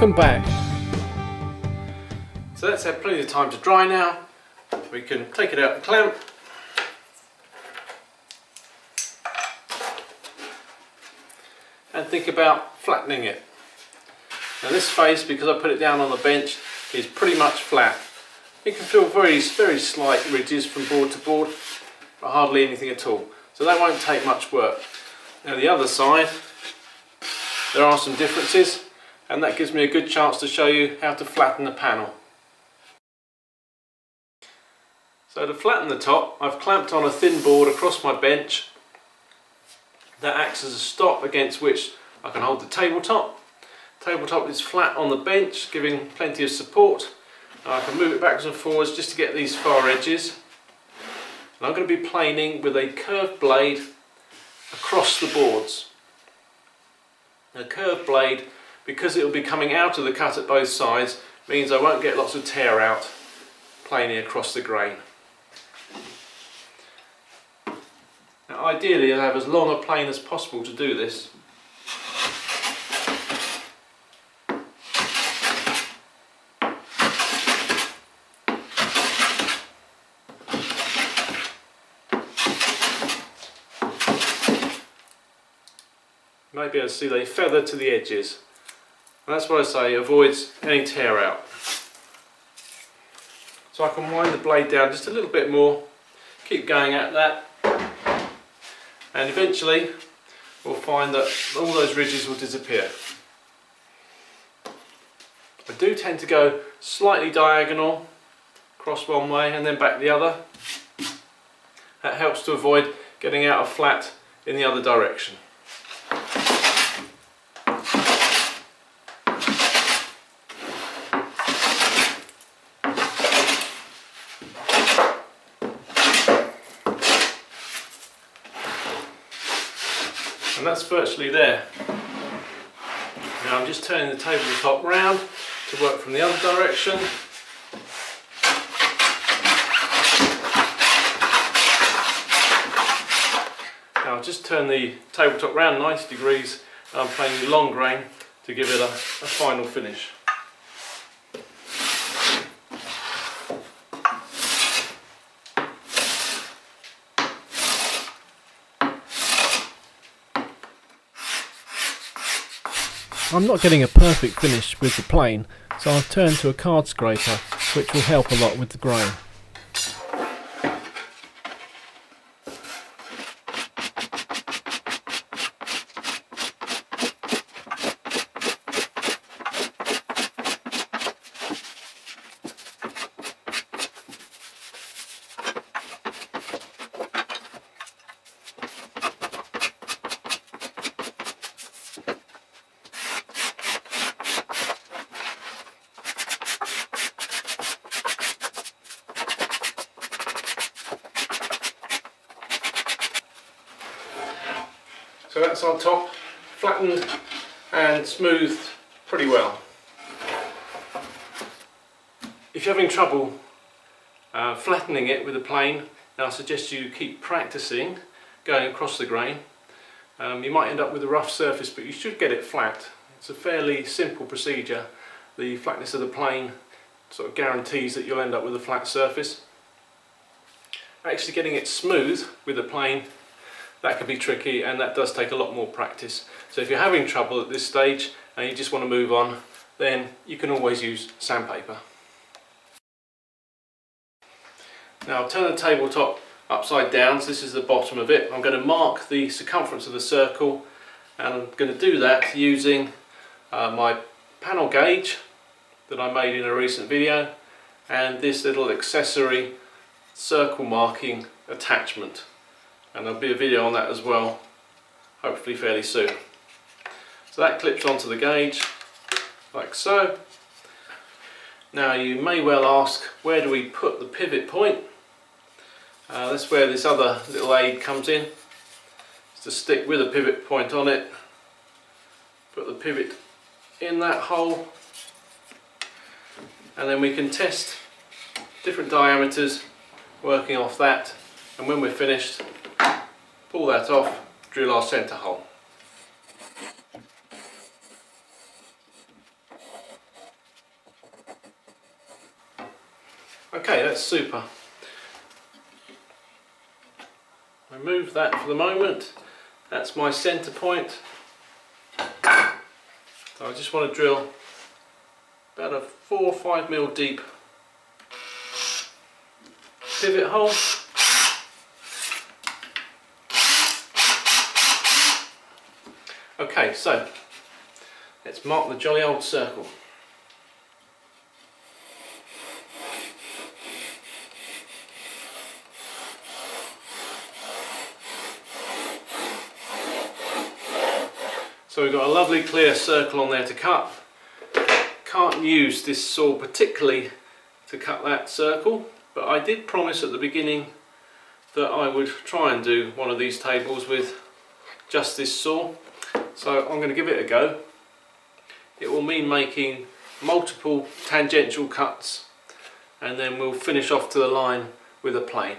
welcome back. So that's had plenty of time to dry now. We can take it out the clamp. And think about flattening it. Now this face, because I put it down on the bench, is pretty much flat. You can feel very slight ridges from board to board, but hardly anything at all. So that won't take much work. Now the other side, there are some differences, and that gives me a good chance to show you how to flatten the panel. So to flatten the top, I've clamped on a thin board across my bench that acts as a stop against which I can hold the tabletop. The tabletop is flat on the bench, giving plenty of support. Now I can move it backwards and forwards just to get these far edges. And I'm going to be planing with a curved blade across the boards. A curved blade, because it will be coming out of the cut at both sides, means I won't get lots of tear out planing across the grain. Now ideally I'll have as long a plane as possible to do this. You might be able to see they feather to the edges. And that's what I say, avoids any tear out. So I can wind the blade down just a little bit more, keep going at that, and eventually we'll find that all those ridges will disappear. I do tend to go slightly diagonal, across one way and then back the other. That helps to avoid getting out of flat in the other direction. And that's virtually there. Now I'm just turning the tabletop round to work from the other direction. Now I'll just turn the tabletop round 90 degrees and I'm playing the long grain to give it a final finish. I'm not getting a perfect finish with the plane, so I've turned to a card scraper, which will help a lot with the grain. So that's our top, flattened and smoothed pretty well. If you're having trouble flattening it with a plane, then I suggest you keep practicing going across the grain. You might end up with a rough surface, but you should get it flat. It's a fairly simple procedure. The flatness of the plane sort of guarantees that you'll end up with a flat surface. Actually getting it smooth with a plane, that can be tricky, and that does take a lot more practice. So if you're having trouble at this stage and you just want to move on, then you can always use sandpaper. Now I'll turn the tabletop upside down, so this is the bottom of it. I'm going to mark the circumference of the circle, and I'm going to do that using my panel gauge that I made in a recent video and this little accessory circle marking attachment. And there'll be a video on that as well, hopefully fairly soon. So that clips onto the gauge, like so. Now you may well ask, where do we put the pivot point? That's where this other little aid comes in. It's to stick with a pivot point on it, put the pivot in that hole, and then we can test different diameters working off that, and when we're finished, pull that off, drill our centre hole. Okay, that's super. Remove that for the moment. That's my centre point. So I just want to drill about a 4 or 5 mil deep pivot hole. Okay, so let's mark the jolly old circle. So we've got a lovely clear circle on there to cut. Can't use this saw particularly to cut that circle, but I did promise at the beginning that I would try and do one of these tables with just this saw. So I'm going to give it a go. It will mean making multiple tangential cuts, and then we'll finish off to the line with a plane.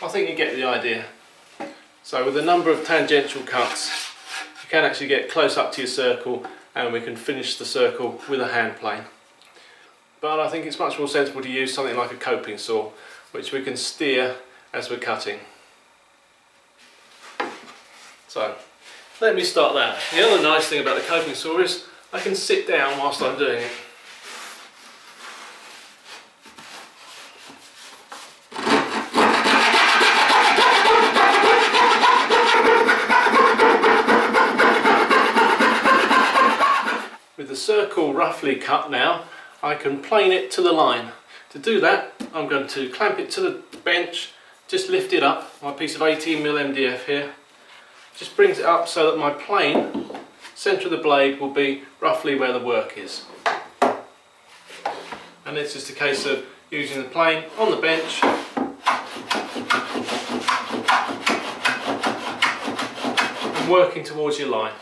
I think you get the idea. So with a number of tangential cuts, you can actually get close up to your circle, and we can finish the circle with a hand plane. But I think it's much more sensible to use something like a coping saw, which we can steer as we're cutting. So let me start that. The other nice thing about the coping saw is I can sit down whilst I'm doing it. Circle roughly cut now, I can plane it to the line. To do that, I'm going to clamp it to the bench, just lift it up, my piece of 18mm MDF here, just brings it up so that my plane, centre of the blade, will be roughly where the work is. And it's just a case of using the plane on the bench, and working towards your line.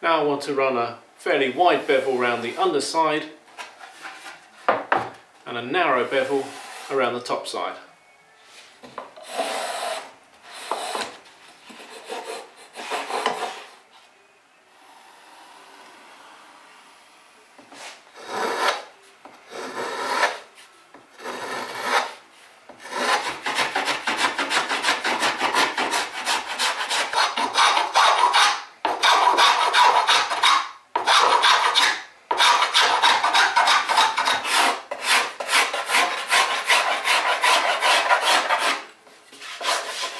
Now I want to run a fairly wide bevel around the underside and a narrow bevel around the top side.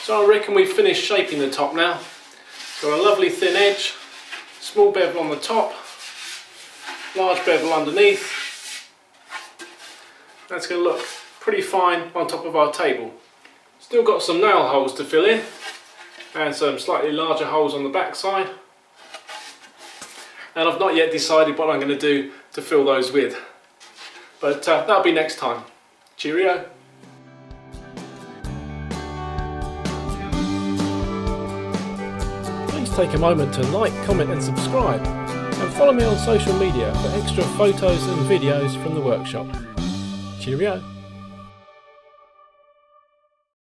So I reckon we've finished shaping the top now. Got a lovely thin edge, small bevel on the top, large bevel underneath. That's going to look pretty fine on top of our table. Still got some nail holes to fill in, and some slightly larger holes on the back side. And I've not yet decided what I'm going to do to fill those with. But that'll be next time. Cheerio. Take a moment to like, comment and subscribe, and follow me on social media for extra photos and videos from the workshop. Cheerio!